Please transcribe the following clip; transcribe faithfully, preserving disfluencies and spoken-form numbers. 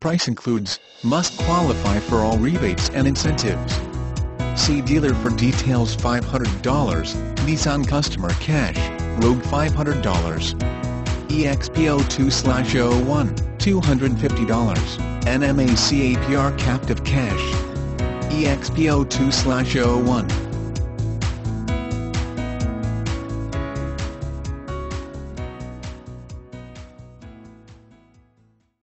Price includes, must qualify for all rebates and incentives. See dealer for details. Five hundred dollars, Nissan customer cash, Rogue five hundred dollars. E X P zero two dash zero one, two hundred fifty dollars, N M A C A P R captive cash. E X P zero two dash zero one.